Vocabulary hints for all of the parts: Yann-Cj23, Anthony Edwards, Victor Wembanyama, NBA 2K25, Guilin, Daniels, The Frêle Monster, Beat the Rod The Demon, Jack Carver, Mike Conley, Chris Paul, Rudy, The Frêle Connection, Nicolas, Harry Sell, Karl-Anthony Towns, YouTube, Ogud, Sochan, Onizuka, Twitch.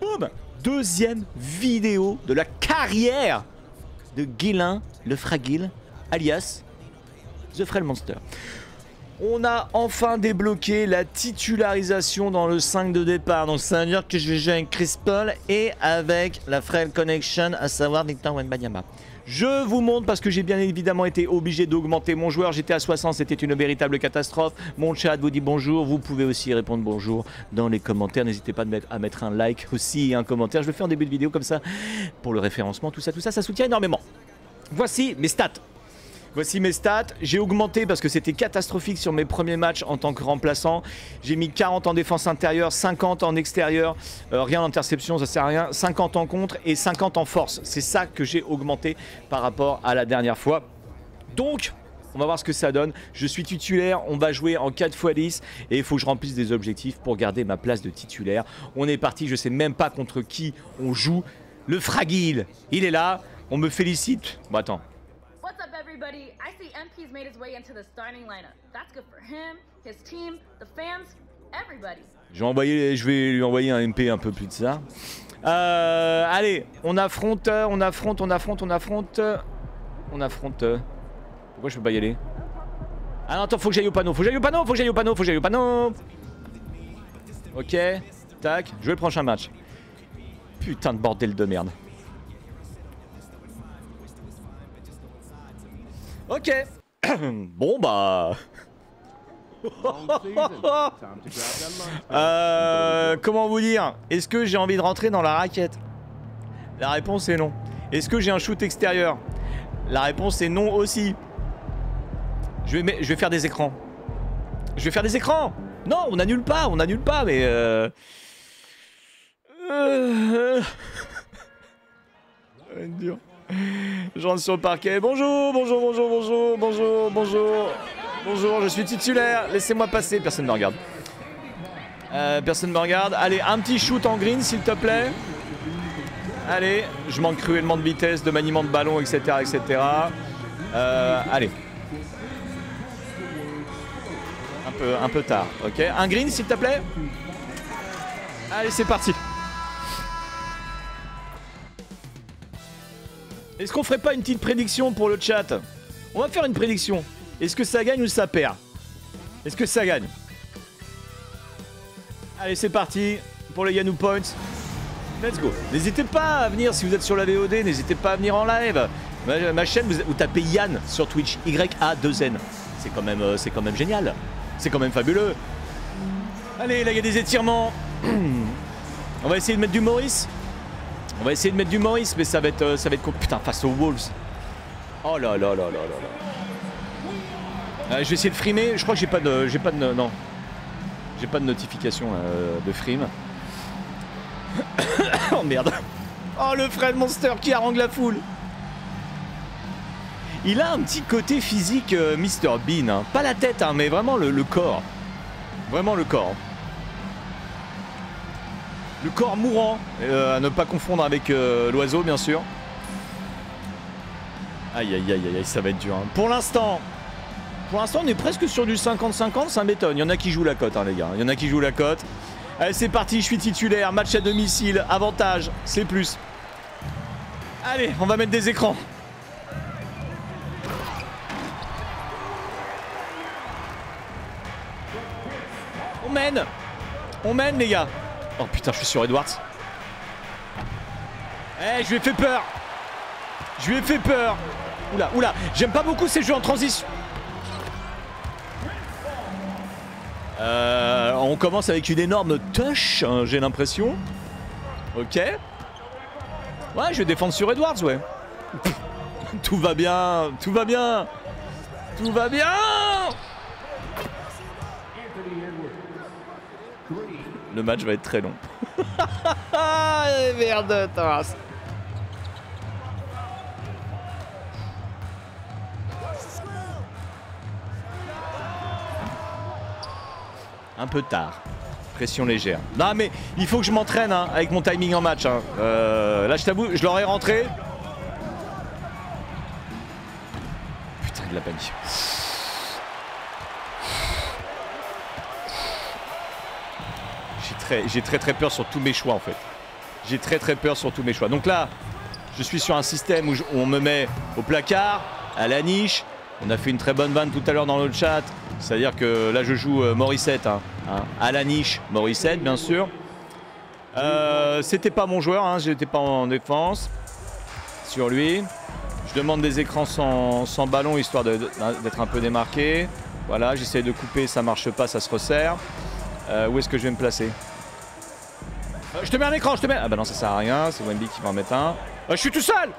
Boum, deuxième vidéo de la carrière de Guilin, le fragile, alias The Frêle Monster. On a enfin débloqué la titularisation dans le 5 de départ. Donc ça veut dire que je vais jouer avec Chris Paul et avec la Frêle Connection, à savoir Victor Wembanyama. Je vous montre parce que j'ai bien évidemment été obligé d'augmenter mon joueur. J'étais à 60, c'était une véritable catastrophe. Mon chat vous dit bonjour. Vous pouvez aussi répondre bonjour dans les commentaires. N'hésitez pas à mettre un like aussi et un commentaire. Je le fais en début de vidéo comme ça pour le référencement, tout ça, ça soutient énormément. Voici mes stats. J'ai augmenté parce que c'était catastrophique sur mes premiers matchs en tant que remplaçant. J'ai mis 40 en défense intérieure, 50 en extérieur, rien d'interception, ça sert à rien, 50 en contre et 50 en force. C'est ça que j'ai augmenté par rapport à la dernière fois. Donc, on va voir ce que ça donne. Je suis titulaire, on va jouer en 4 x 10 et il faut que je remplisse des objectifs pour garder ma place de titulaire. On est parti, je ne sais même pas contre qui on joue. Le fragile, il est là, on me félicite. Bon, attends. Everybody, I see MP's made his way into the starting lineup. That's good for him, his team, the fans, everybody. Je vais lui envoyer un MP un peu plus tard. Allez, on affronte. Pourquoi je peux pas y aller? Ah non, attends, faut que j'aille au panneau, Ok, tac, je vais le prochain match. Putain de bordel de merde. Ok. Bon bah... comment vous dire? Est-ce que j'ai envie de rentrer dans la raquette? La réponse est non. Est-ce que j'ai un shoot extérieur? La réponse est non aussi. Je vais faire des écrans. Non, on annule pas, mais... Ça va être dur. J'entre sur le parquet. Bonjour, je suis titulaire. Laissez-moi passer. Personne ne me regarde. Allez, un petit shoot en green, s'il te plaît. Allez, je manque cruellement de vitesse, de maniement de ballon, etc. Allez. Un peu tard. Ok. Un green, s'il te plaît. Allez, c'est parti. Est-ce qu'on ferait pas une petite prédiction pour le chat? On va faire une prédiction. Est-ce que ça gagne ou ça perd? Est-ce que ça gagne? Allez, c'est parti pour le Yannou Point. Let's go. N'hésitez pas à venir si vous êtes sur la VOD, n'hésitez pas à venir en live. Ma chaîne, vous tapez Yann sur Twitch, Y-A-2-N. C'est quand même génial. C'est quand même fabuleux. Allez, là, il y a des étirements. On va essayer de mettre du Maurice. Mais ça va être putain, face aux Wolves. Oh là là là là là. Je vais essayer de frimer. Je crois que j'ai pas de notification de frime. Oh merde. Oh, le Frêle Monster qui harangue la foule. Il a un petit côté physique Mr Bean, hein. Pas la tête, hein, mais vraiment le corps. Vraiment le corps. Le corps mourant, à ne pas confondre avec l'oiseau, bien sûr. Aïe, aïe, aïe, aïe, ça va être dur. Hein. Pour l'instant, on est presque sur du 50-50, ça m'étonne. Il y en a qui jouent la cote, hein, les gars. Allez, c'est parti, je suis titulaire. Match à domicile, avantage, c'est plus. Allez, on va mettre des écrans. On mène, les gars. Oh putain, je suis sur Edwards. Eh, je lui ai fait peur. Oula, oula. J'aime pas beaucoup ces jeux en transition. On commence avec une énorme touche, hein, j'ai l'impression. Ok. Ouais, je vais défendre sur Edwards, ouais. Tout va bien, Le match va être très long. Merde, Thomas. Un peu tard. Pression légère. Non, mais il faut que je m'entraîne, hein, avec mon timing en match. Hein. Là, je t'avoue, je l'aurais rentré. Putain, de la panique. J'ai très peur sur tous mes choix en fait. j'ai très peur sur tous mes choix. Donc là, je suis sur un système où on me met au placard, à la niche. On a fait une très bonne vanne tout à l'heure dans le chat. C'est-à-dire que là, je joue Morissette. À la niche, Morissette, bien sûr. C'était pas mon joueur, j'étais pas en défense sur lui. Je demande des écrans sans ballon, histoire d'être un peu démarqué. Voilà, j'essaie de couper, ça marche pas, ça se resserre. Où est-ce que je vais me placer? Je te mets un écran, je te mets... Ah bah non, ça sert à rien, c'est Wemby qui va en mettre un. Je suis tout seul.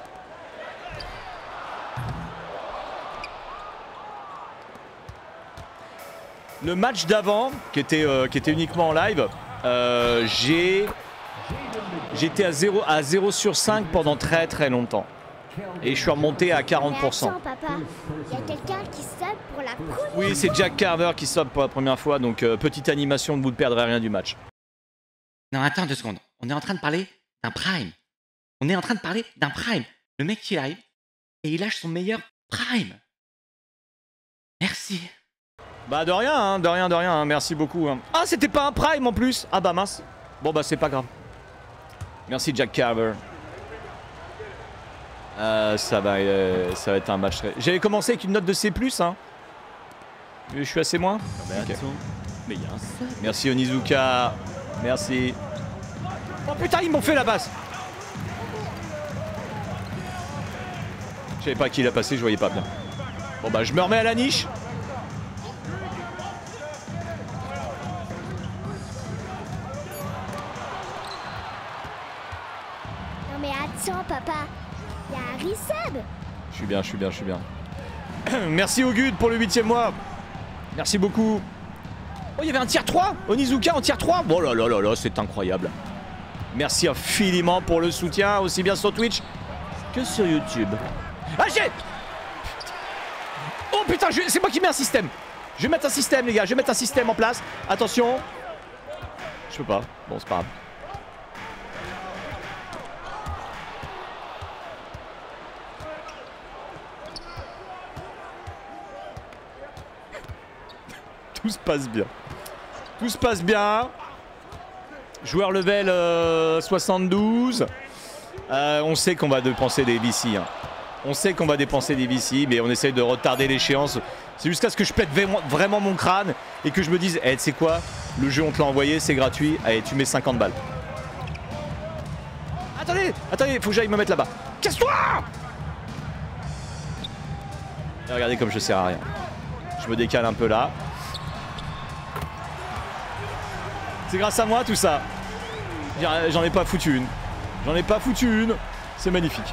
Le match d'avant, qui était uniquement en live, j'étais à 0 sur 5 pendant très longtemps. Et je suis remonté à 40%. Attends, papa. Il y a quelqu'un qui sub pour la première fois. Oui, c'est Jack Carver qui sub pour la première fois. Donc, petite animation, vous ne perdrez rien du match. Non, attends 2 secondes. On est en train de parler d'un prime. On est en train de parler d'un prime. Le mec, il arrive et il lâche son meilleur prime. Merci. Bah, de rien, de rien. Merci beaucoup. Ah, c'était pas un prime en plus. Ah, bah mince. Bon, bah, c'est pas grave. Merci, Jack Carver. Ça va être un match très... J'avais commencé avec une note de C+, Je suis assez moins. Okay. Mais il y a un... Merci Onizuka. Merci. Oh putain, ils m'ont fait la passe. Je savais pas qui l'a passé, je voyais pas bien. Bon bah je me remets à la niche. Non mais attends papa. Je suis bien, je suis bien. Merci Ogud pour le 8e mois. Merci beaucoup. Oh, il y avait un tier 3, Onizuka en tier 3. Oh là là là là, c'est incroyable. Merci infiniment pour le soutien, aussi bien sur Twitch que sur YouTube. Ah, j'ai... Oh putain, c'est moi qui mets un système. Je vais mettre un système, les gars, je vais mettre un système en place. Attention. Je peux pas. Bon, c'est pas grave. Tout se passe bien. Tout se passe bien. Joueur level 72. On sait qu'on va dépenser des VC. On sait qu'on va dépenser des VC, mais on essaye de retarder l'échéance. C'est jusqu'à ce que je pète vraiment mon crâne et que je me dise, hey, tu sais quoi, le jeu on te l'a envoyé, c'est gratuit. Allez, tu mets 50 balles. Attendez, faut que j'aille me mettre là-bas. Casse-toi! Regardez comme je sers à rien. Je me décale un peu là. C'est grâce à moi tout ça. J'en ai pas foutu une. C'est magnifique.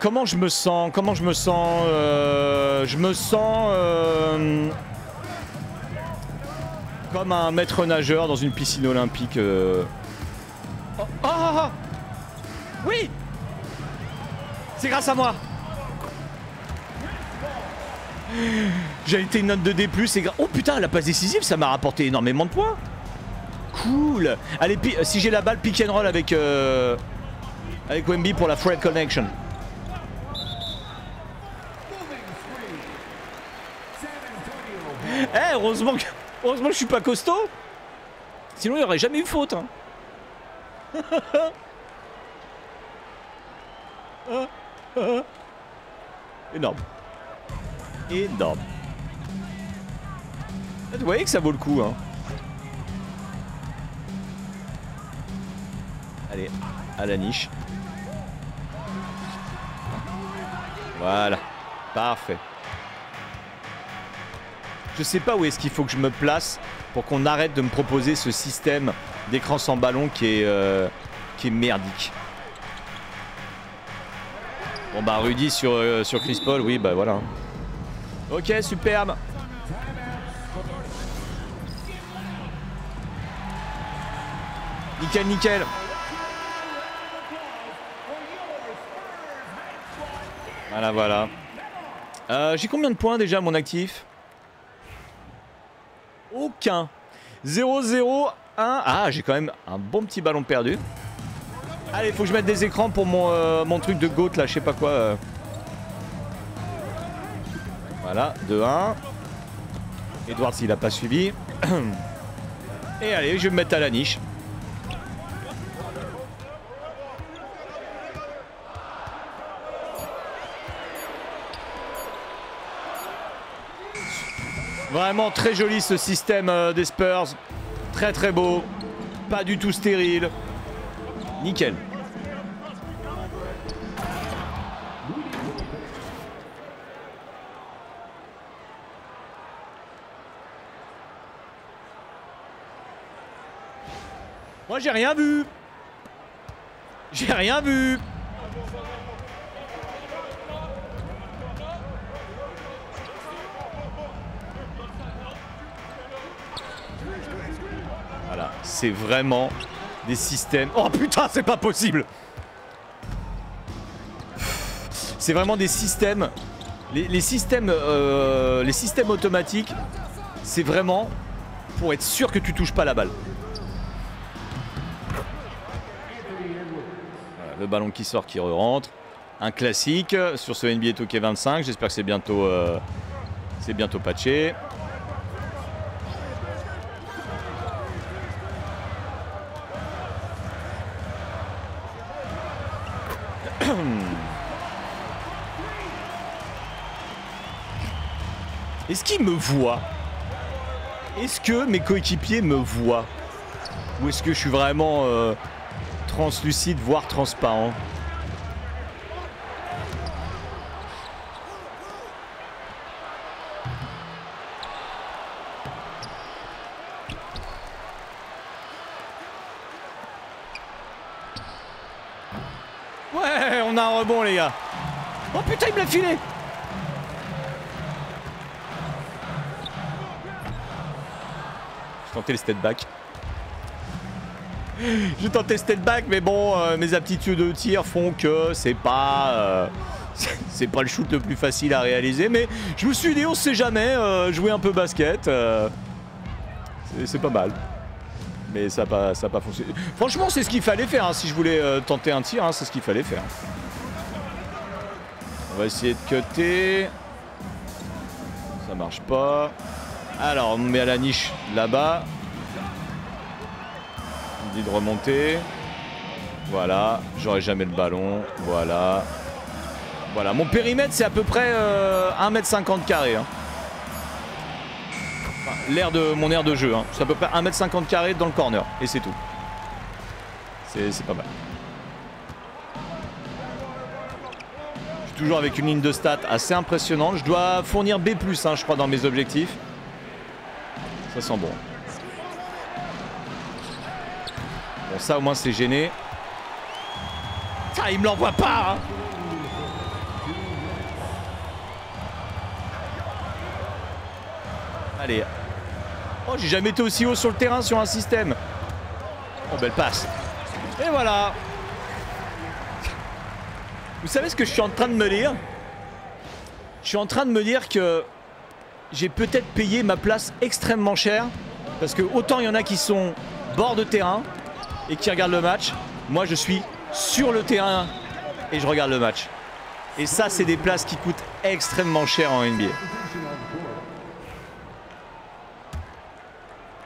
Comment je me sens? Je me sens... comme un maître nageur dans une piscine olympique. Oh, oh, oh, oh. Oui, c'est grâce à moi. J'ai été une note de D+. Oh putain, la passe décisive, ça m'a rapporté énormément de points. Cool. Allez, si j'ai la balle, pick and roll avec avec Wemby pour la Frêle Connection. Eh, hey, heureusement que... je suis pas costaud. Sinon, il n'y aurait jamais eu faute. Énorme. Vous voyez que ça vaut le coup. Allez, à la niche. Voilà. Parfait. Je sais pas où est-ce qu'il faut que je me place pour qu'on arrête de me proposer ce système d'écran sans ballon qui est merdique. Bon bah Rudy sur Chris Paul, oui bah voilà. Ok, superbe. Nickel, nickel. Voilà, voilà. J'ai combien de points déjà à mon actif ? Aucun. 0-0-1. Ah, j'ai quand même un bon petit ballon perdu. Allez, faut que je mette des écrans pour mon, mon truc de goat là, je sais pas quoi. Voilà, 2-1. Edwards, il a pas suivi. Et allez, je vais me mettre à la niche. Vraiment très joli ce système des Spurs. Très très beau. Pas du tout stérile. Nickel. Moi j'ai rien vu. J'ai rien vu. Voilà, c'est vraiment des systèmes... Oh putain, c'est pas possible. C'est vraiment des systèmes... les systèmes automatiques, c'est vraiment pour être sûr que tu touches pas la balle. Voilà, le ballon qui sort, qui rentre. Un classique sur ce NBA 2K25. J'espère que c'est bientôt patché. Est-ce qu'il me voit? Est-ce que mes coéquipiers me voient? Ou est-ce que je suis vraiment translucide, voire transparent? Ouais, on a un rebond les gars. Oh putain, il me l'a filé. J'ai tenté le step back. J'ai tenté le step back, mais bon, mes aptitudes de tir font que c'est pas le shoot le plus facile à réaliser. Mais je me suis dit, on sait jamais, jouer un peu basket, c'est pas mal. Mais ça a pas fonctionné. Franchement, c'est ce qu'il fallait faire, hein, si je voulais tenter un tir, hein, c'est ce qu'il fallait faire. On va essayer de cutter. Ça marche pas. Alors, on met à la niche là-bas. On dit de remonter. Voilà, j'aurai jamais le ballon. Voilà. Voilà, mon périmètre, c'est à peu près 1m50 carré. Hein. Enfin, l'air de, mon aire de jeu, hein. C'est à peu près 1m50 carré dans le corner. Et c'est tout. C'est pas mal. Je suis toujours avec une ligne de stats assez impressionnante. Je dois fournir B+, hein, je crois, dans mes objectifs. Ça sent bon. Bon, ça au moins c'est gêné. Ah, il me l'envoie pas, hein. Allez. Oh, j'ai jamais été aussi haut sur le terrain sur un système. Oh, belle passe. Et voilà. Vous savez ce que je suis en train de me dire? Je suis en train de me dire que... j'ai peut-être payé ma place extrêmement cher, parce que autant il y en a qui sont bord de terrain et qui regardent le match, moi je suis sur le terrain et je regarde le match. Et ça, c'est des places qui coûtent extrêmement cher en NBA.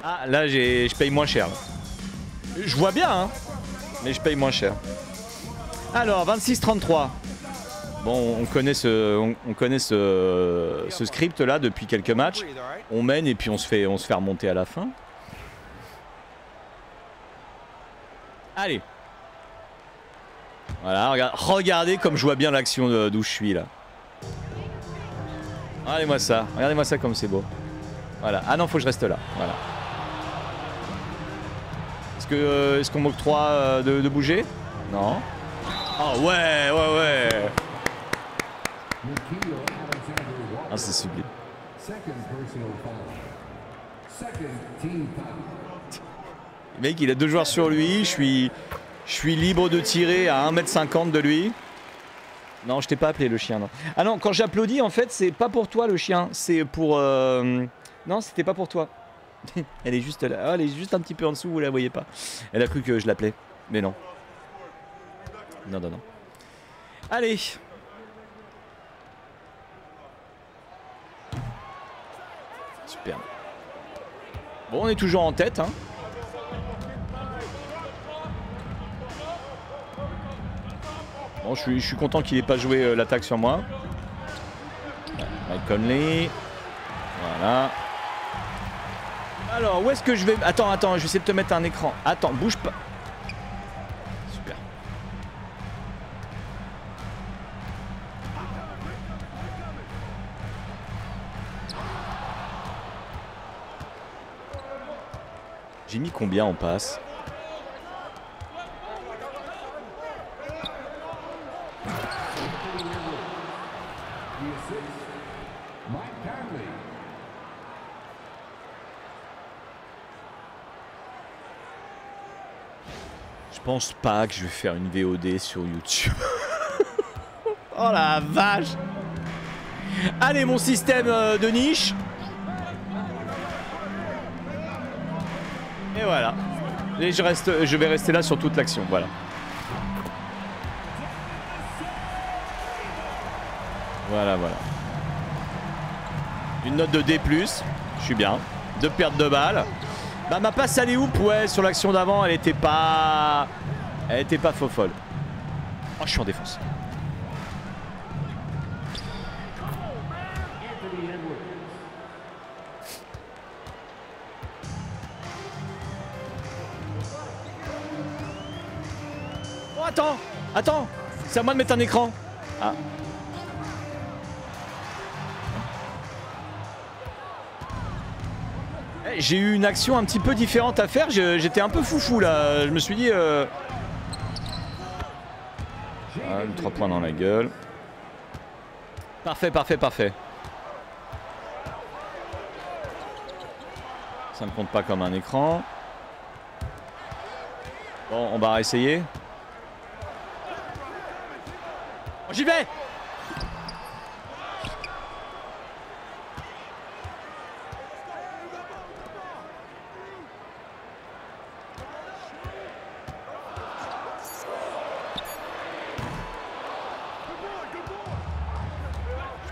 Ah là, je paye moins cher. Je vois bien, hein, mais je paye moins cher. Alors, 26-33. Bon, on connaît ce script là depuis quelques matchs. On mène et puis on se fait remonter à la fin. Allez. Voilà, regardez comme je vois bien l'action d'où je suis là. Regardez-moi ça comme c'est beau. Voilà. Ah non, faut que je reste là. Voilà. Est-ce qu'on m'octroie de bouger? Non. Oh ouais, ouais, ouais. Ah, c'est sublime. Le mec, il a deux joueurs sur lui. Je suis libre de tirer à 1m50 de lui. Non, je t'ai pas appelé le chien. Non. Ah non, quand j'applaudis, en fait, c'est pas pour toi le chien. C'est pour... Non, c'était pas pour toi. Elle est juste là. Elle est juste un petit peu en dessous, vous la voyez pas. Elle a cru que je l'appelais, mais non. Non, non, non. Allez. Superbe. Bon, on est toujours en tête, hein. Bon, je suis content qu'il n'ait pas joué l'attaque sur moi. Mike Conley. Voilà. Alors, où est-ce que je vais... Attends, attends, je vais essayer de te mettre un écran. Attends, bouge pas. Super. J'ai mis combien en passe? Je pense pas que je vais faire une VOD sur YouTube. Oh la vache. Allez, mon système de niche. Et voilà. Et je vais rester là sur toute l'action. Voilà. Voilà, voilà. Une note de D+. Je suis bien. Deux pertes de balles. Bah ma passe alley-oop, ouais, sur l'action d'avant, elle était pas... Elle était pas fofolle. Oh, je suis en défense. Oh, attends, attends. C'est à moi de mettre un écran. Ah. J'ai eu une action un petit peu différente à faire, j'étais un peu foufou là, je me suis dit... Ah, le 3 points dans la gueule. Parfait, parfait, parfait. Ça ne compte pas comme un écran. Bon, on va réessayer. Oh, j'y vais!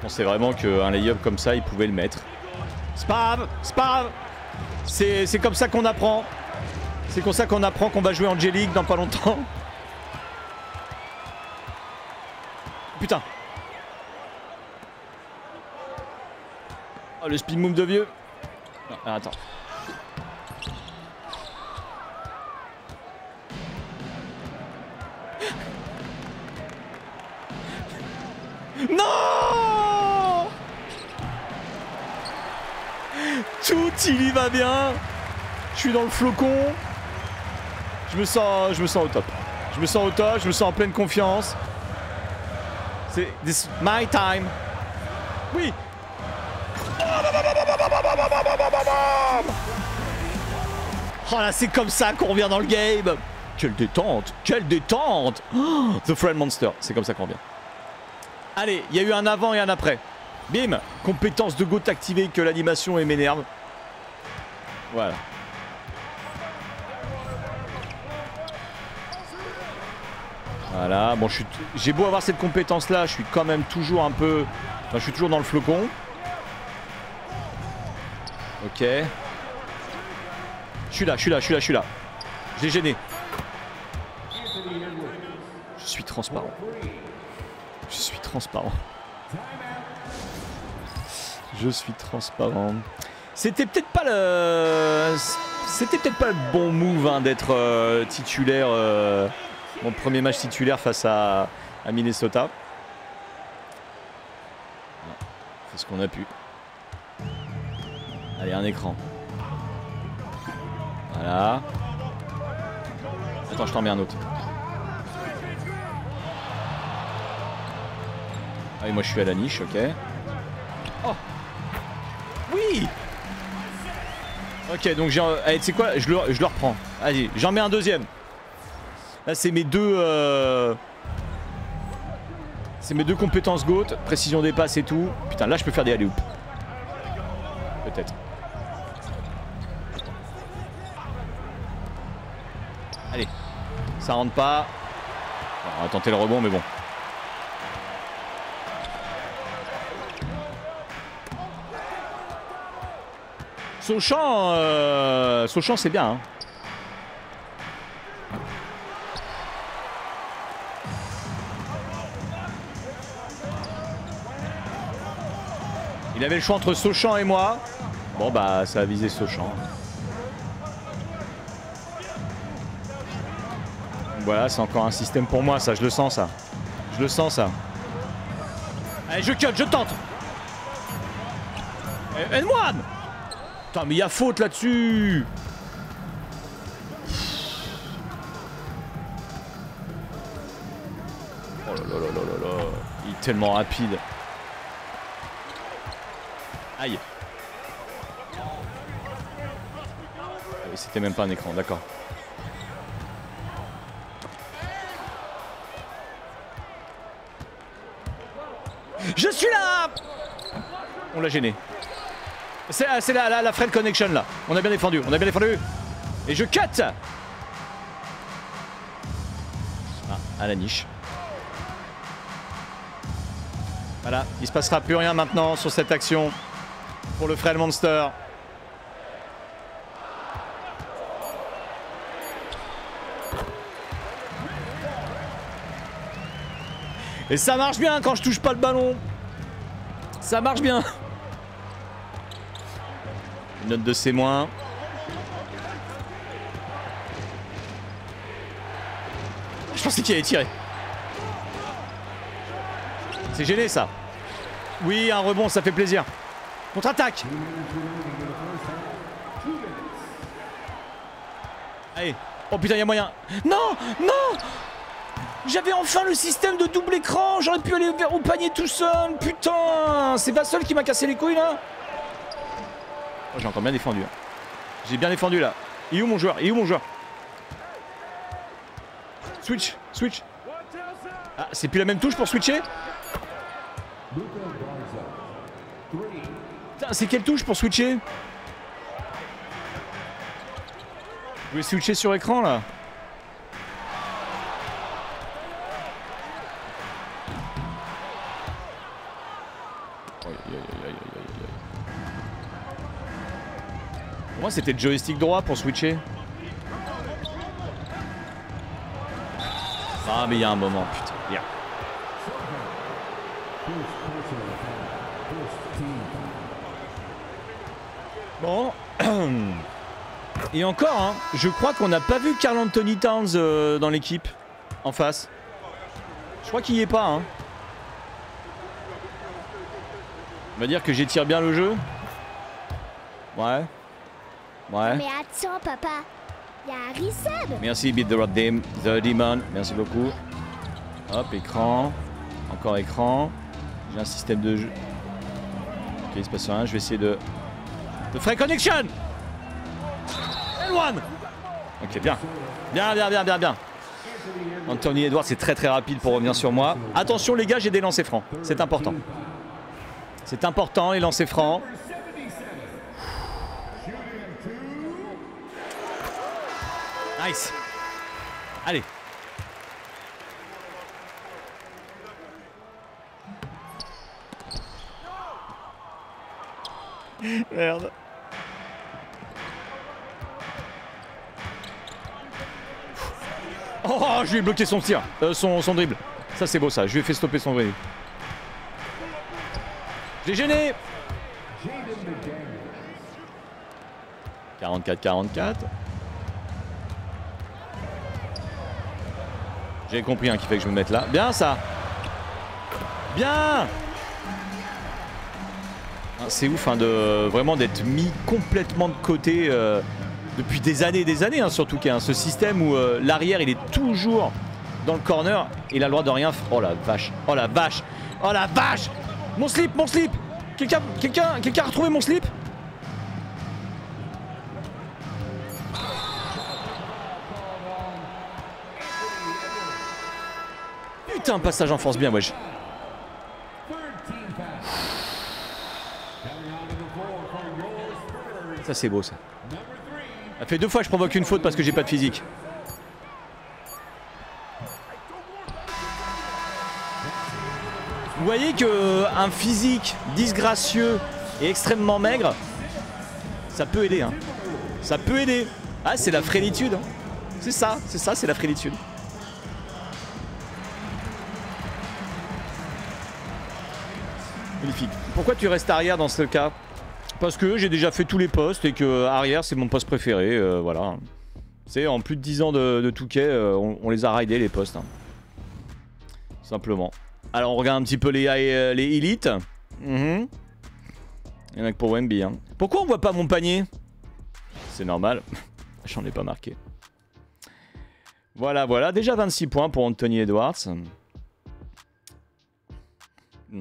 C'est vraiment qu'un lay-up comme ça, il pouvait le mettre. C'est pas grave, c'est pas grave. C'est comme ça qu'on apprend. C'est comme ça qu'on apprend qu'on va jouer en J-League dans pas longtemps. Putain. Oh, le speed move de vieux. Non, ah, attends. Il y va bien. Je suis dans le flocon. Je me sens au top. Je me sens au top. Je me sens en pleine confiance. C'est my time. Oui. Oh là, c'est comme ça qu'on revient dans le game. Quelle détente. Quelle détente. Oh, The Frêle Monster. C'est comme ça qu'on revient. Allez, il y a eu un avant et un après. Bim. Compétence de GOAT activée que l'animation et m'énerve. Voilà. Voilà, bon, j'ai beau avoir cette compétence là, je suis quand même toujours un peu... Enfin, je suis toujours dans le flocon. Ok. Je suis là, je suis là, je suis là, je suis là. Je l'ai gêné. Je suis transparent. Je suis transparent. Je suis transparent. C'était peut-être pas le... C'était peut-être pas le bon move, hein, d'être titulaire. Mon premier match titulaire face à Minnesota. C'est ce qu'on a pu. Allez, un écran. Voilà. Attends, je t'en mets un autre. Ah, et moi je suis à la niche, ok. Oh. Oui. Ok, donc j'ai... Allez, tu sais quoi, je le reprends. Allez, j'en mets un deuxième. Là, c'est mes deux... C'est mes deux compétences GOAT. Précision des passes et tout. Putain, là, je peux faire des alley-oop. Peut-être. Allez. Ça rentre pas. On va tenter le rebond, mais bon. Sochan, c'est bien. Hein. Il avait le choix entre Sochan et moi. Bon bah ça a visé Sochan. Voilà, c'est encore un système pour moi ça, je le sens ça. Allez, je cut, je tente. And one. Putain mais il y a faute là-dessus. Oh là là là là là. Il est tellement rapide. Aïe. C'était même pas un écran, d'accord. Je suis là. On l'a gêné. C'est la Frêle Connection là. On a bien défendu, Et je cut. À la niche. Voilà, il se passera plus rien maintenant sur cette action pour le Frêle Monster. Et ça marche bien quand je touche pas le ballon. Ça marche bien. Une note de C-. Je pensais qu'il allait tirer. C'est gêné ça. Oui, un rebond, ça fait plaisir. Contre-attaque. Allez. Oh putain, il y a moyen. Non, non. J'avais enfin le système de double écran. J'aurais pu aller au panier tout seul. Putain. C'est Vassol qui m'a cassé les couilles là. Oh, j'ai encore bien défendu. Hein. J'ai bien défendu là. Il est où mon joueur? Switch. Ah, c'est plus la même touche pour switcher. Putain, c'est quelle touche pour switcher? Vous pouvez switcher sur écran là. Pour moi c'était le joystick droit pour switcher. Ah mais il y a un moment putain. Yeah. Bon. Et encore, hein, je crois qu'on n'a pas vu Karl-Anthony Towns dans l'équipe en face. Je crois qu'il n'y est pas. Hein. On va dire que j'étire bien le jeu. Ouais. Ouais. Mais attends, papa. Il y a Harry Sell. Merci, Beat the Rod The Demon. Merci beaucoup. Hop, écran. Encore écran. J'ai un système de jeu. Ok, il se passe rien. Je vais essayer de. The Frêle Connection. L1. Ok, bien. Bien. Anthony Edwards, c'est très rapide pour revenir sur moi. Attention les gars, j'ai des lancers francs. C'est important. C'est important les lancers francs. Nice. Allez. Merde. Oh, je lui ai bloqué son tir, son dribble. Ça, c'est beau, ça. Je lui ai fait stopper son dribble. Je l'ai gêné. 44-44. J'ai compris hein, qu'il fait que je me mette là. Bien, ça. Bien. C'est ouf hein, de vraiment d'être mis complètement de côté. Depuis des années et des années, hein, surtout qu'il y a ce système où l'arrière il est toujours dans le corner et il a le droit de rien. Oh la vache, mon slip, Quelqu'un a retrouvé mon slip? Putain, passage en force bien, wesh. Ça c'est beau ça. Ça fait deux fois que je provoque une faute parce que j'ai pas de physique. Vous voyez qu'un physique disgracieux et extrêmement maigre, ça peut aider. Hein. Ça peut aider. Ah, c'est la frêlitude. C'est ça, c'est la frêlitude. Magnifique. Pourquoi tu restes arrière dans ce cas? Parce que j'ai déjà fait tous les postes et que arrière, c'est mon poste préféré. Voilà. C'est en plus de 10 ans de 2K, on les a raidés les postes. Hein. Simplement. Alors on regarde un petit peu les élites. Il y en a que pour Wemby. Hein. Pourquoi on voit pas mon panier? C'est normal. J'en ai pas marqué. Voilà, voilà. Déjà 26 points pour Anthony Edwards.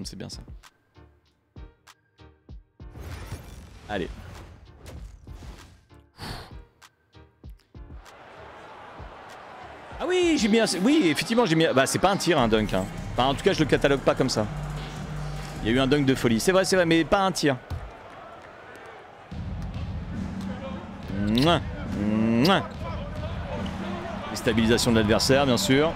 C'est bien ça. Allez. Ah oui, j'ai mis un... Oui, effectivement, j'ai mis... Bah, c'est pas un tir, un dunk. Hein. Enfin, en tout cas, je le catalogue pas comme ça. Il y a eu un dunk de folie. C'est vrai, mais pas un tir. Mouah. Mouah. Stabilisation de l'adversaire, bien sûr.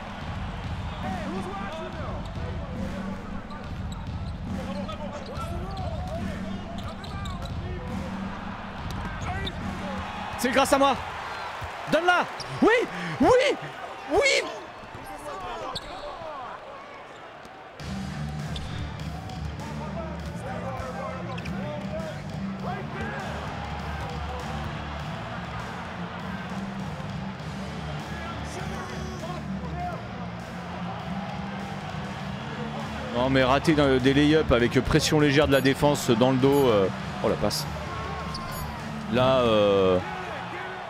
C'est grâce à moi. Donne-la. Oui. Oui. Oui. Non mais rater des lay-up avec pression légère de la défense dans le dos. Oh la passe. Là...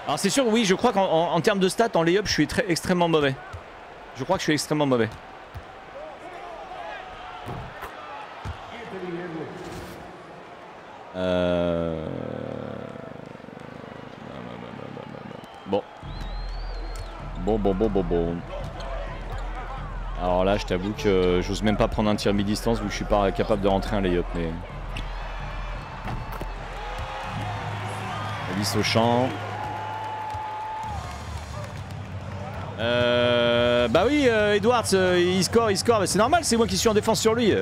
Alors c'est sûr, oui, je crois qu'en termes de stats, en lay-up, je suis extrêmement mauvais. Je crois que je suis extrêmement mauvais. Bon. Bon. Alors là, je t'avoue que j'ose même pas prendre un tir mi-distance où je suis pas capable de rentrer un lay-up. Mais... Alice au champ. Bah oui, Edwards, il score. C'est normal, c'est moi qui suis en défense sur lui.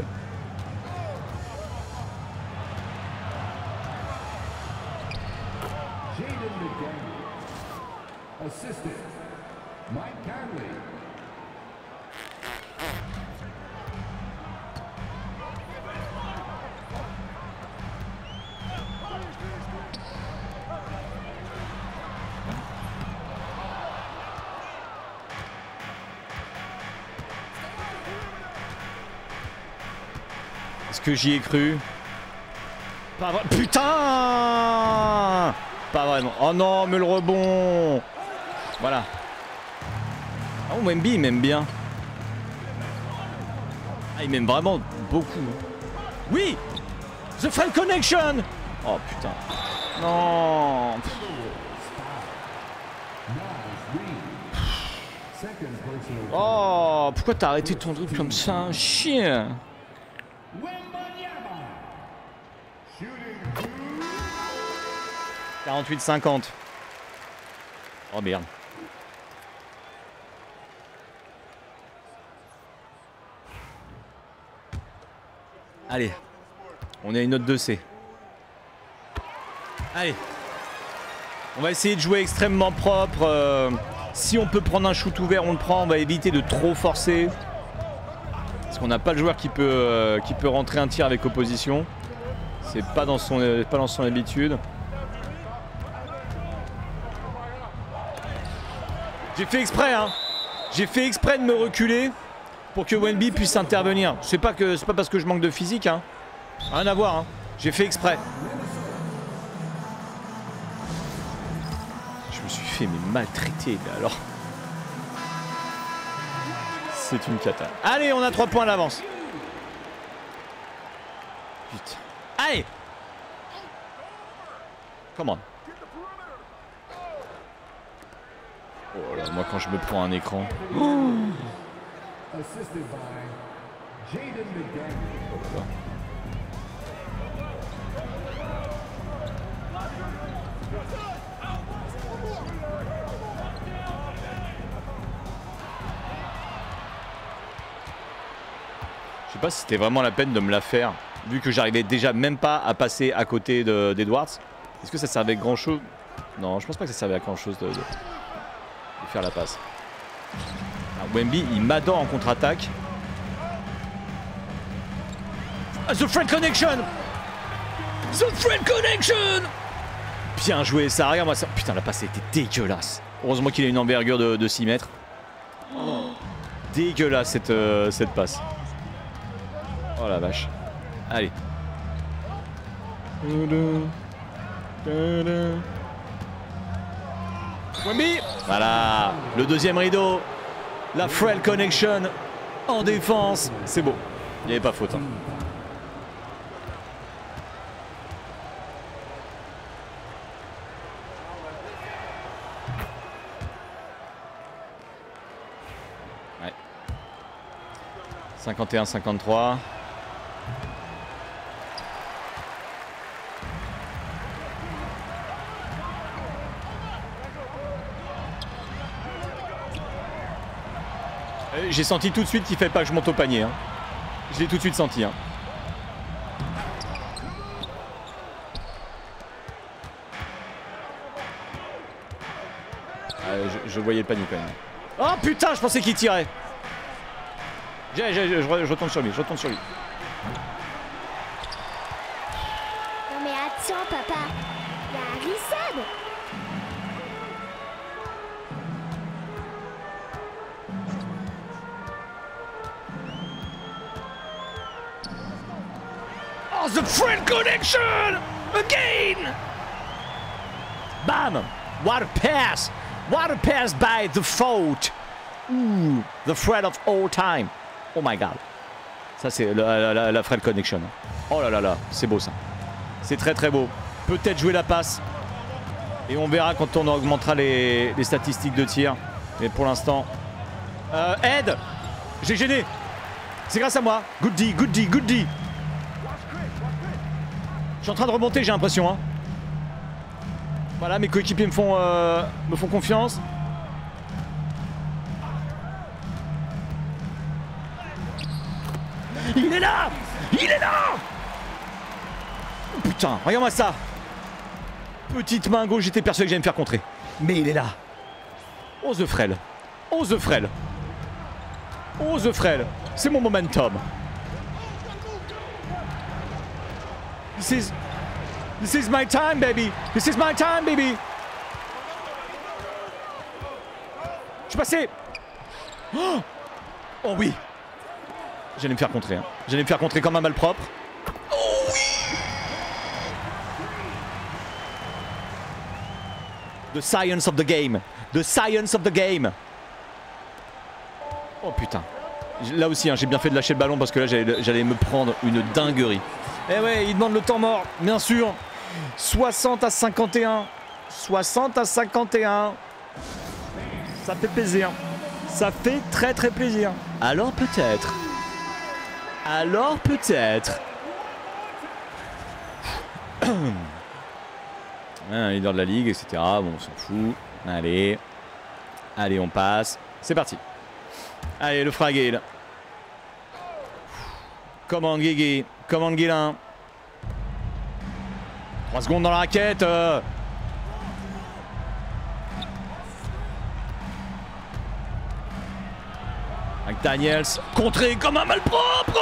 Que j'y ai cru. Pas vrai. Putain! Pas vraiment. Oh non, mais le rebond! Voilà. Oh, Wemby, il m'aime bien. Ah, il m'aime vraiment beaucoup. Oui! The Frêle Connection! Oh putain. Non! Oh, pourquoi t'as arrêté ton dribble comme ça? Chien! « 48-50. » Oh merde. Allez. On est à une note 2C. Allez. On va essayer de jouer extrêmement propre. Si on peut prendre un shoot ouvert, on le prend. On va éviter de trop forcer. Parce qu'on n'a pas le joueur qui peut rentrer un tir avec opposition. C'est pas dans son habitude. J'ai fait exprès, hein. J'ai fait exprès de me reculer pour que Wemby puisse intervenir. C'est pas parce que je manque de physique, hein. Rien à voir, hein. J'ai fait exprès. Je me suis fait mais maltraiter, alors. C'est une cata. Allez, on a 3 points à l'avance. Putain. Allez. Come on. Oh là, moi quand je me prends un écran. Oh. sais pas si c'était vraiment la peine de me la faire, vu que j'arrivais déjà même pas à passer à côté d'Edwards. Est-ce que ça servait grand chose? Non, je pense pas que ça servait à grand chose de faire la passe. Alors, Wemby, il m'adore en contre-attaque. The Frêle Connection! The Frêle Connection! Bien joué, ça regarde moi ça. Putain, la passe était dégueulasse. Heureusement qu'il a une envergure de 6 mètres. Oh, dégueulasse cette passe. Oh la vache. Allez. Wemby. Voilà, le deuxième rideau. La Frêle Connection en défense. C'est beau. Il n'y avait pas faute. Hein. Ouais. 51-53. J'ai senti tout de suite qu'il ne fallait pas que je monte au panier. Hein. Je l'ai tout de suite senti. Hein. Je voyais le panier quand même. Oh putain, je pensais qu'il tirait. Je retourne sur lui, je retourne sur lui. Non mais attends papa, il y a Harry Sell. The Frêle Connection again. Bam! What a pass! What a pass by the fault. Ooh, the Frêle of all time. Oh my god. Ça c'est la Frêle Connection. Oh là là là, c'est beau ça. C'est très très beau. Peut-être jouer la passe. Et on verra quand on augmentera les statistiques de tir. Mais pour l'instant, aide. J'ai gêné. C'est grâce à moi. Goody, goody, goody. Je suis en train de remonter, j'ai l'impression. Hein. Voilà, mes coéquipiers me font confiance. Il est là! Il est là! Oh, putain, regarde-moi ça! Petite main gauche, j'étais persuadé que j'allais me faire contrer. Mais il est là! Oh the Frêle! Oh the Frêle! Oh the Frêle! C'est mon momentum! This is my time, baby. This is my time, baby. Je suis passé. Oh, oh oui. J'allais me faire contrer. Hein. J'allais me faire contrer comme un malpropre. Oh oui. The science of the game. The science of the game. Oh putain. Là aussi, hein, j'ai bien fait de lâcher le ballon parce que là, j'allais me prendre une dinguerie. Eh ouais, il demande le temps mort, bien sûr. 60-51. 60-51. Ça fait plaisir. Ça fait très très plaisir. Alors peut-être. Alors peut-être. Un leader de la ligue, etc. Bon, on s'en fout. Allez. Allez, on passe. C'est parti. Allez, le fragué là. Commande Guigui, commande Guilin. 3 secondes dans la raquette. Avec Daniels, contré comme un malpropre.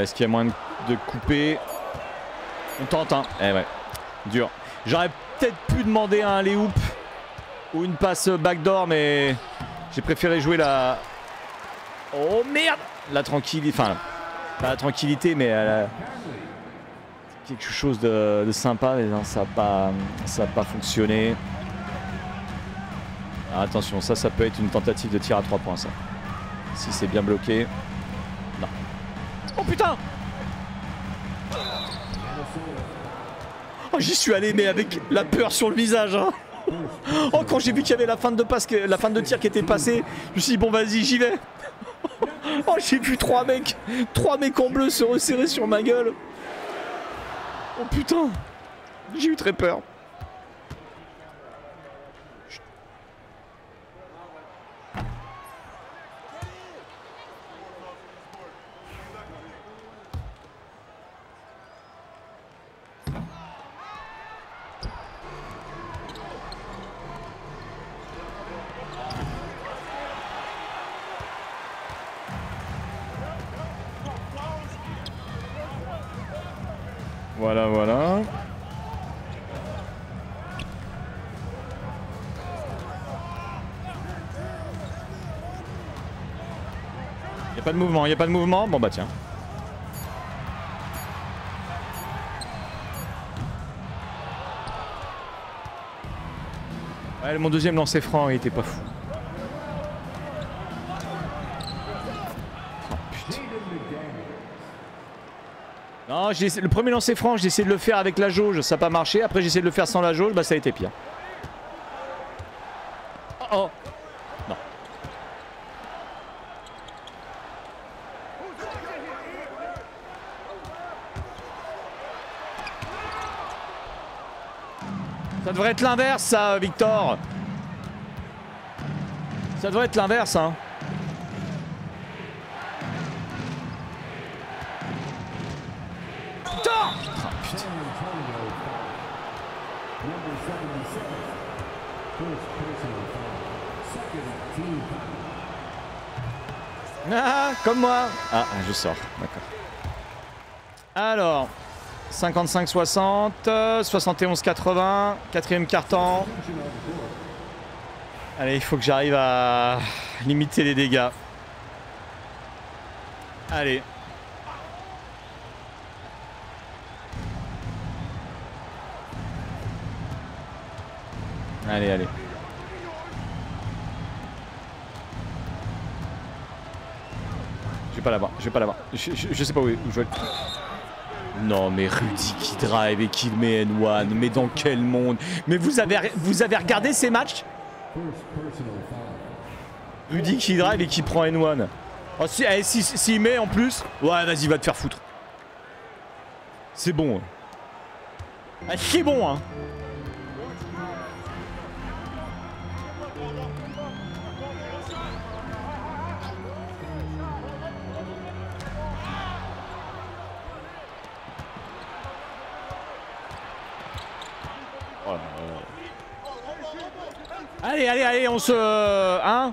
Est-ce qu'il y a moyen de couper? On tente, hein. Eh ouais, dur. J'aurais peut-être pu demander un alley-oop ou une passe backdoor, mais j'ai préféré jouer la... Oh merde! La tranquillité, enfin, pas la tranquillité, mais quelque chose de sympa, mais non, ça n'a pas fonctionné. Alors, attention, ça peut être une tentative de tir à 3 points, ça. Si c'est bien bloqué. Oh putain! Oh, j'y suis allé mais avec la peur sur le visage. Hein. Oh, quand j'ai vu qu'il y avait la fin de tir qui était passée, je me suis dit bon vas-y, j'y vais. Oh, j'ai vu trois mecs en bleu se resserrer sur ma gueule. Oh putain, j'ai eu très peur. Voilà, voilà. Y a pas de mouvement, y a pas de mouvement. Bon bah tiens. Ouais, mon deuxième lancer franc, il était pas fou. Non, le premier lancer franc, j'ai essayé de le faire avec la jauge, ça n'a pas marché. Après, j'ai essayé de le faire sans la jauge, bah ça a été pire. Oh oh. Non. Ça devrait être l'inverse, ça, Victor. Ça devrait être l'inverse, hein. Ah, comme moi. Ah, je sors, d'accord. Alors, 55-60, 71-80, quatrième carton. Allez, il faut que j'arrive à limiter les dégâts. Allez. Allez, allez. Je vais pas l'avoir, je vais pas l'avoir. Je sais pas où je vais. Non mais Rudy qui drive et qui met N1, mais dans quel monde? Mais vous avez regardé ces matchs? Rudy qui drive et qui prend N1. Oh, s'il met en plus, ouais vas-y va te faire foutre. C'est bon. Hein. Ah, c'est bon hein. Allez, allez, allez, on se... Hein?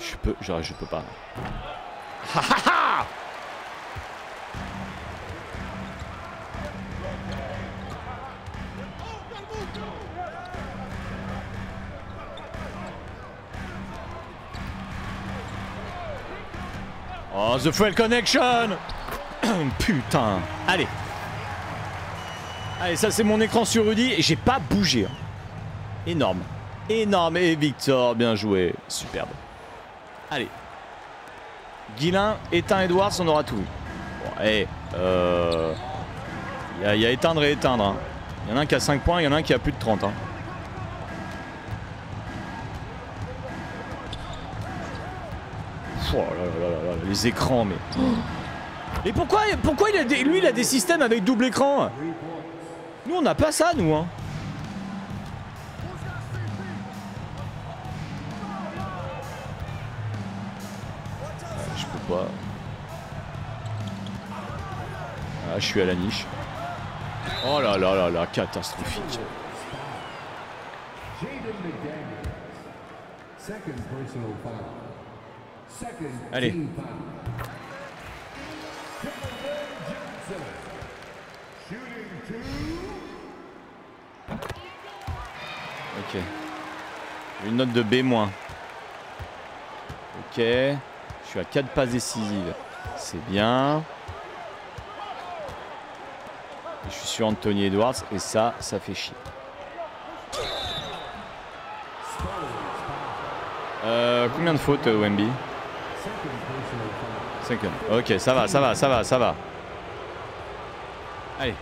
Je peux pas. Ha ha ha! Oh, The Frêle Connection! Putain! Allez! Allez, ça c'est mon écran sur Rudy et j'ai pas bougé. Hein. Énorme, énorme, et Victor, bien joué, superbe. Allez, Guilin, éteint Edwards, on aura tout. Bon, hey, il y a éteindre et éteindre. Il y en a un qui a 5 points, il y en a un qui a plus de 30. Hein. Oh là là là là, les écrans, mais. Mais pourquoi il a des, lui, il a des systèmes avec double écran? Nous, on n'a pas ça, nous, hein. Ah, je suis à la niche. Oh là là là là, catastrophique. Allez. Ok. Une note de B-. Ok. Je suis à 4 passes décisives. C'est bien. Je suis sur Anthony Edwards et ça, ça fait chier. Combien de fautes, Wemby? 5. Ok, ça va, ça va, ça va, ça va. Allez.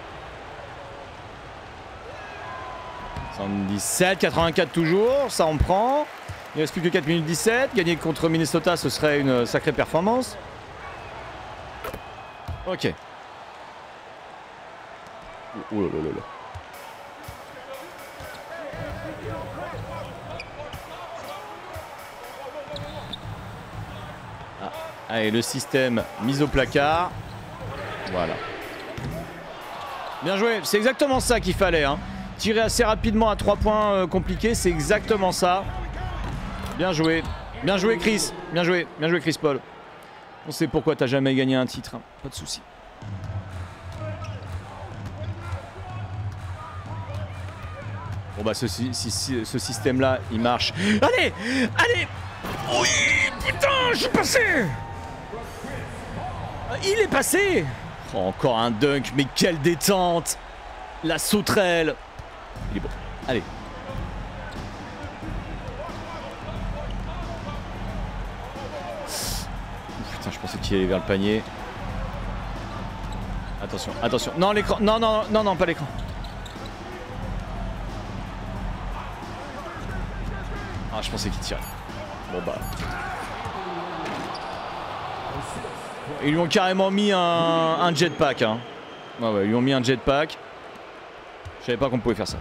77, 84 toujours, ça on prend. Il ne reste plus que 4 minutes 17. Gagner contre Minnesota, ce serait une sacrée performance. Ok. Oh là là là là. Ah, allez, le système mis au placard. Voilà. Bien joué. C'est exactement ça qu'il fallait. Hein. Tirer assez rapidement à 3 points compliqués, c'est exactement ça. Bien joué. Bien joué, Chris. Bien joué. Bien joué, Chris Paul. On sait pourquoi t'as jamais gagné un titre. Hein. Pas de souci. Bon bah ce système là il marche. Allez, allez. Oui, putain, je suis passé. Il est passé. Oh, encore un dunk, mais quelle détente. La sauterelle. Il est bon. Allez. Putain, je pensais qu'il allait vers le panier. Attention, attention. Non, l'écran. Non, non, non, non, pas l'écran. Ah, je pensais qu'il tirait. Bon bah. Ils lui ont carrément mis un jetpack. Hein. Ah ouais, ils lui ont mis un jetpack. Je savais pas qu'on pouvait faire ça.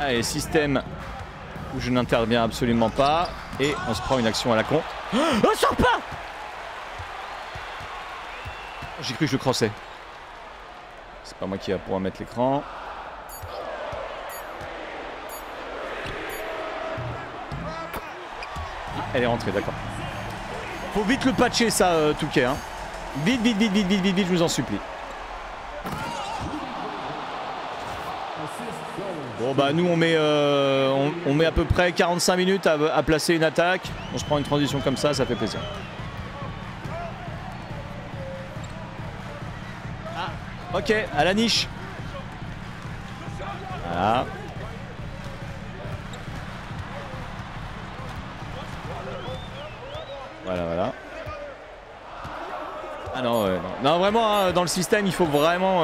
Allez, système où je n'interviens absolument pas. Et on se prend une action à la con. Oh, sort pas! J'ai cru que je le crossais. C'est pas moi qui va pouvoir mettre l'écran. Elle est rentrée, d'accord. Faut vite le patcher ça, Touquet. Hein. Vite, vite, vite, vite, vite, vite, vite, je vous en supplie. Bon bah nous on met à peu près 45 minutes à placer une attaque. On se prend une transition comme ça, ça fait plaisir. Ah, ok, à la niche. Voilà. Voilà, voilà. Ah non, ouais, non. Non, vraiment, hein, dans le système, il faut vraiment...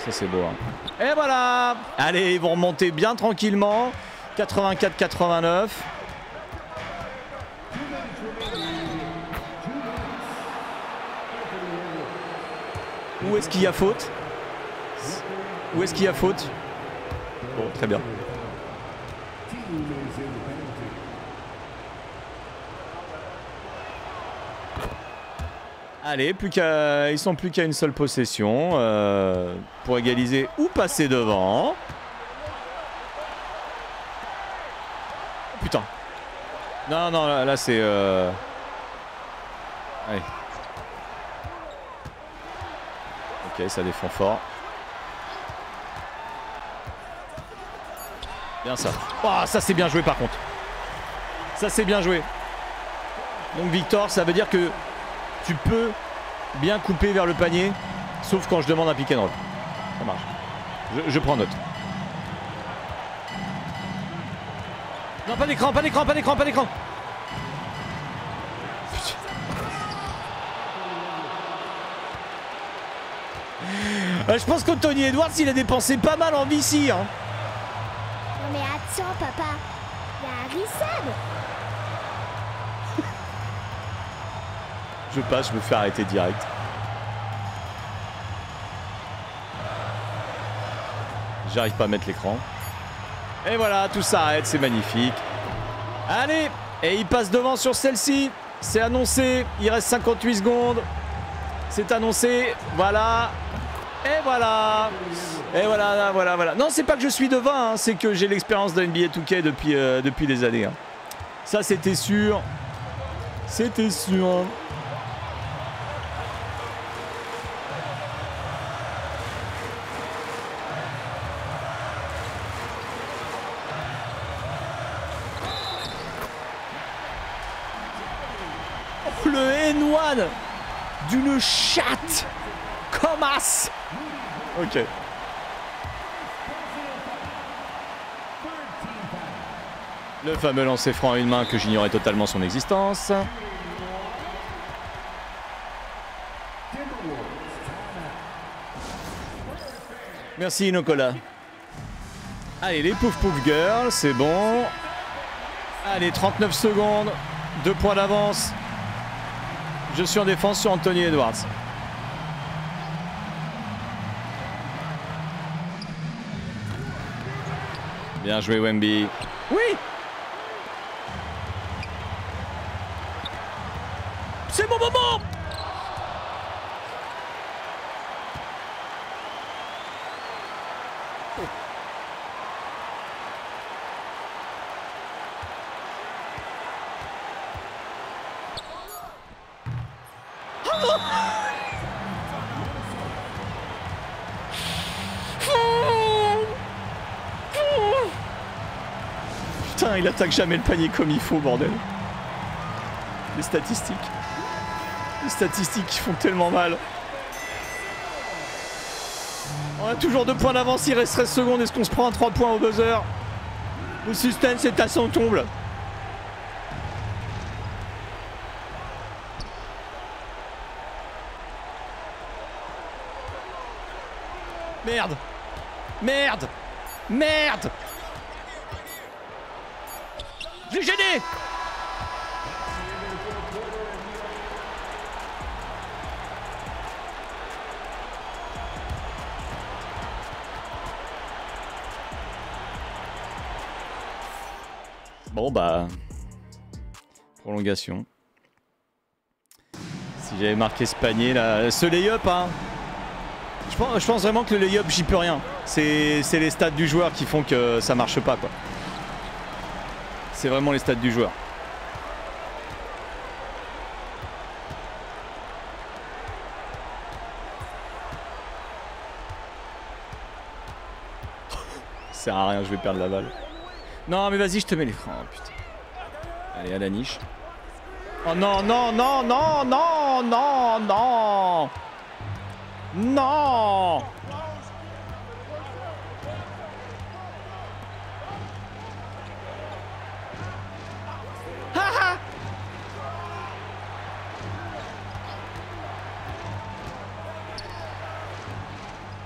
Ça, c'est beau. Hein. Et voilà. Allez, ils vont remonter bien tranquillement. 84-89. Où est-ce qu'il y a faute? Où est-ce qu'il y a faute? Bon, très bien. Allez, ils sont plus qu'à une seule possession pour égaliser ou passer devant. Putain. Non, non, là, c'est... Allez. Ok, ça défend fort. Bien ça. Oh, ça, c'est bien joué, par contre. Ça, c'est bien joué. Donc, Victor, ça veut dire que... tu peux bien couper vers le panier, sauf quand je demande un pick and roll. Ça marche. Je prends note. Non, pas d'écran, pas d'écran, pas d'écran, pas d'écran. Je pense qu'Anthony Edwards, il a dépensé pas mal en VC. Hein. Non mais attends, papa. Il y a Harry Sell. Je passe, je me fais arrêter direct. J'arrive pas à mettre l'écran. Et voilà, tout s'arrête, c'est magnifique. Allez, et il passe devant sur celle-ci. C'est annoncé, il reste 58 secondes. C'est annoncé, voilà. Et voilà. Et voilà, voilà, voilà. Non, c'est pas que je suis devant, hein, c'est que j'ai l'expérience de NBA 2K depuis des années. Hein. Ça, c'était sûr. C'était sûr. Hein. D'une chatte comme as. Ok. Le fameux lancer franc à une main que j'ignorais totalement son existence. Merci Nicolas. Allez, les pouf-pouf girls, c'est bon. Allez, 39 secondes. 2 points d'avance. Je suis en défense sur Anthony Edwards. Bien joué, Wemby. Oui! C'est mon moment! Putain, il attaque jamais le panier comme il faut, bordel. Les statistiques. Les statistiques qui font tellement mal. On a toujours 2 points d'avance, il reste 13 secondes. Est-ce qu'on se prend un 3 points au buzzer? Le suspense est à son comble. Merde! Merde! Merde! J'ai gêné! Bon bah... prolongation. Si j'avais marqué ce panier là... ce lay-up hein! Je pense vraiment que le lay-up, j'y peux rien. C'est les stats du joueur qui font que ça marche pas quoi. C'est vraiment les stats du joueur. Ça sert à rien, je vais perdre la balle. Non mais vas-y, je te mets les freins, oh, putain. Allez, à la niche. Oh non, non, non, non, non, non, non. Non! Haha!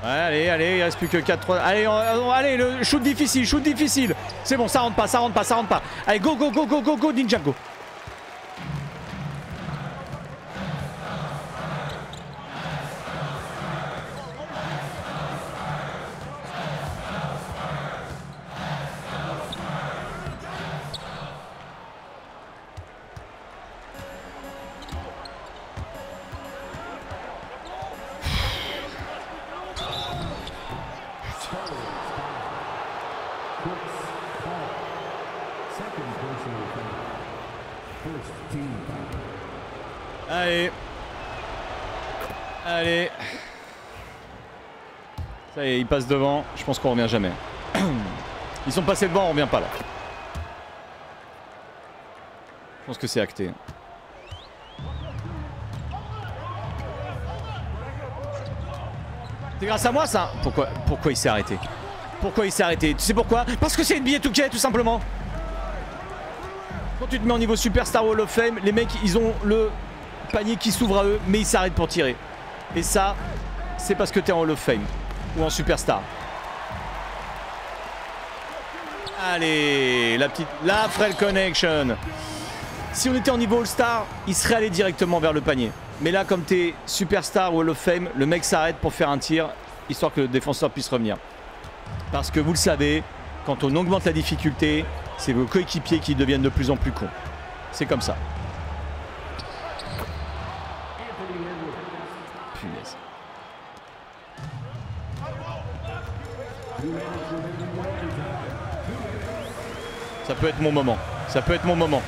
Ouais, allez, allez, il reste plus que 4-3. Allez, allez, le shoot difficile, shoot difficile. C'est bon, ça rentre pas, ça rentre pas, ça rentre pas. Allez, go, go, go, go, go, go, Ninjago. Allez. Allez. Ça y est, ils passent devant. Je pense qu'on revient jamais. Ils sont passés devant, on revient pas là. Je pense que c'est acté. C'est grâce à moi ça. Pourquoi il s'est arrêté? Pourquoi il s'est arrêté? Tu sais pourquoi? Parce que c'est NBA 2K tout simplement. Quand tu te mets au niveau Superstar Wall of Fame, les mecs ils ont le panier qui s'ouvre à eux, mais ils s'arrêtent pour tirer. Et ça, c'est parce que t'es en Hall of Fame ou en Superstar. Allez, la petite, la Frêle Connection. Si on était en niveau All-Star, il serait allé directement vers le panier. Mais là, comme t'es Superstar ou Hall of Fame, le mec s'arrête pour faire un tir, histoire que le défenseur puisse revenir. Parce que vous le savez, quand on augmente la difficulté, c'est vos coéquipiers qui deviennent de plus en plus cons. C'est comme ça. Punaise. Ça peut être mon moment. Ça peut être mon moment.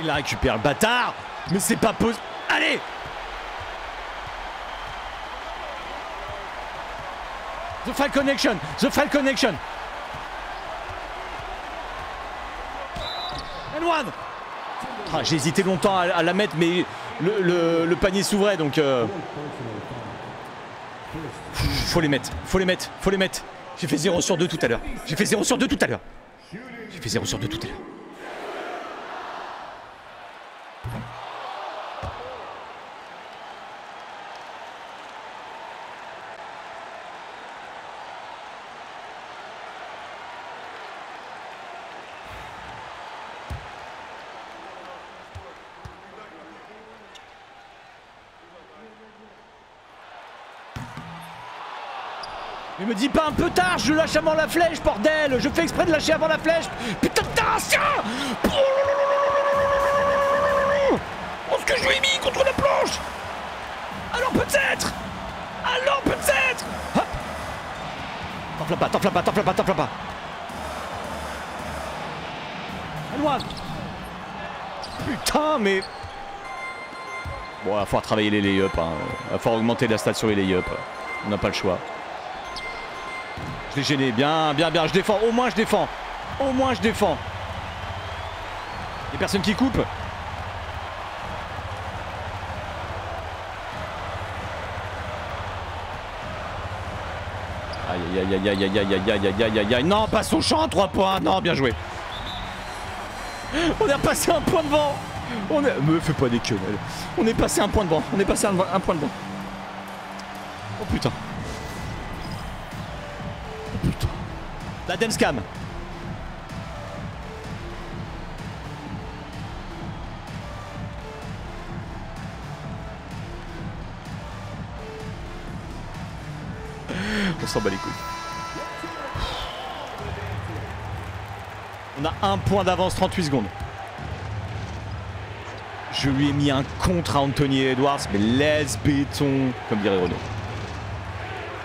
Il la récupère, le bâtard. Mais c'est pas possible. Allez! The Frêle Connection! The Frêle Connection! And one! Ah, j'ai hésité longtemps à la mettre, mais le panier s'ouvrait, donc... Faut les mettre, faut les mettre, faut les mettre. J'ai fait 0 sur 2 tout à l'heure. J'ai fait 0 sur 2 tout à l'heure. J'ai fait 0 sur 2 tout à l'heure. Me dis pas un peu tard, je lâche avant la flèche, bordel. Je fais exprès de lâcher avant la flèche. Putain de Tarasien. Oh, ce que je lui ai mis contre la planche. Alors peut-être. Alors peut-être. Hop. T'enflamme pas, t'enflamme pas, t'enflamme pas, t'enflamme pas. Loin. Putain, mais... Bon, il va falloir travailler les lay-up. Hein. Il va falloir augmenter la stat sur les lay-up. On n'a pas le choix. Gêné, bien, bien, bien, je défends, au moins je défends, au moins je défends. Il y a personne qui coupe. Aïe, aïe, aïe, aïe, aïe, aïe, aïe, aïe, aïe, aïe, aïe, non, pas Sochan, 3 points, non, bien joué. On a passé un point devant. On a... Me fais pas des quenelles. On est passé un point devant, on est passé un point devant. Oh putain. La dance cam. On s'en bat les couilles. On a un point d'avance, 38 secondes. Je lui ai mis un contre à Anthony Edwards, mais laisse béton, comme dirait Renaud.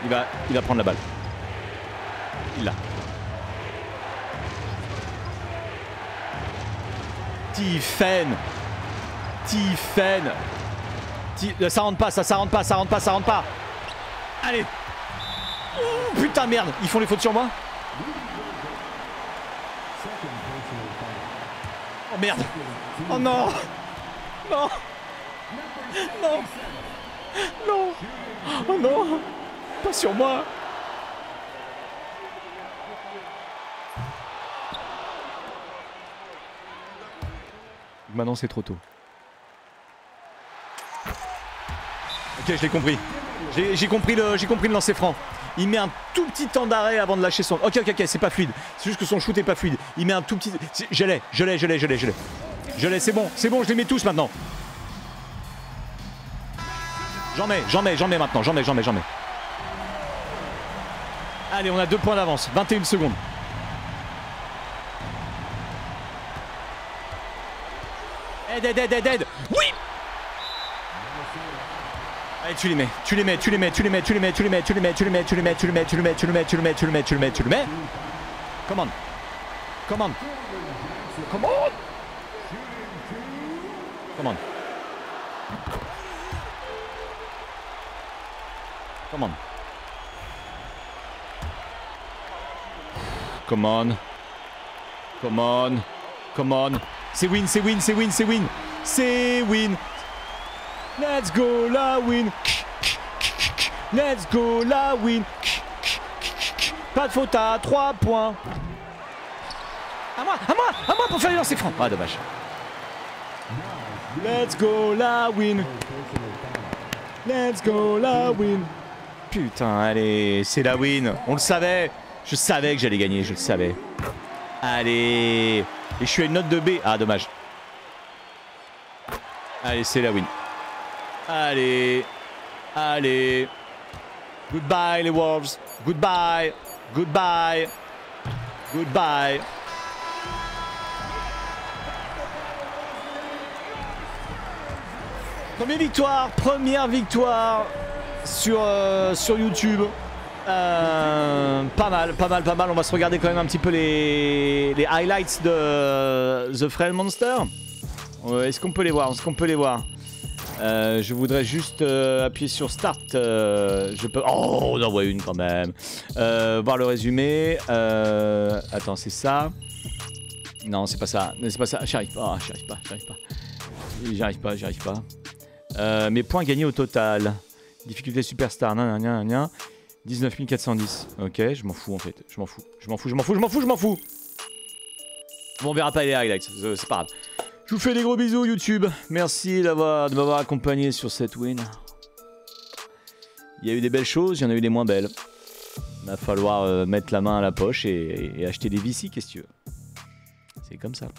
Il va prendre la balle. Il l'a. Tiffen. Ça rentre pas, ça rentre pas, ça rentre pas, ça rentre pas. Allez. Ouh, putain, merde. Ils font les fautes sur moi. Oh merde. Oh non. Non. Non. Non. Oh non. Pas sur moi. Maintenant c'est trop tôt. Ok, je l'ai compris. J'ai compris le lancer franc. Il met un tout petit temps d'arrêt avant de lâcher son... Ok, ok, ok, c'est pas fluide. C'est juste que son shoot est pas fluide. Il met un tout petit... Je l'ai, c'est bon, je les mets tous maintenant. J'en mets maintenant, j'en mets. Allez, on a 2 points d'avance, 21 secondes. Dead. Oui. Allez, tu les mets. Come on. C'est win. Let's go la win. Let's go la win. Pas de faute à 3 points. À moi pour faire les lancers francs. Ah, dommage. Let's go la win. Let's go la win. Putain, allez, c'est la win. On le savait. Je savais que j'allais gagner, je le savais. Allez. Et je suis à une note de B. Ah, dommage. Allez, c'est la win. Allez. Goodbye, les Wolves. Goodbye. Première victoire sur YouTube. Pas mal. On va se regarder quand même un petit peu les highlights de The Frêle Monster. Est-ce qu'on peut les voir? Je voudrais juste appuyer sur Start. Je peux... Oh, on en voit une quand même. Voir le résumé. Attends, c'est ça. Non, c'est pas ça. J'arrive pas. Mes points gagnés au total. Difficulté superstar. 19 410. Ok, je m'en fous en fait. Je m'en fous. Bon, on verra pas les highlights, c'est pas grave. Je vous fais des gros bisous YouTube. Merci de m'avoir accompagné sur cette win. Il y a eu des belles choses, il y en a eu des moins belles. Il va falloir mettre la main à la poche et acheter des VC, qu'est-ce que tu veux. C'est comme ça.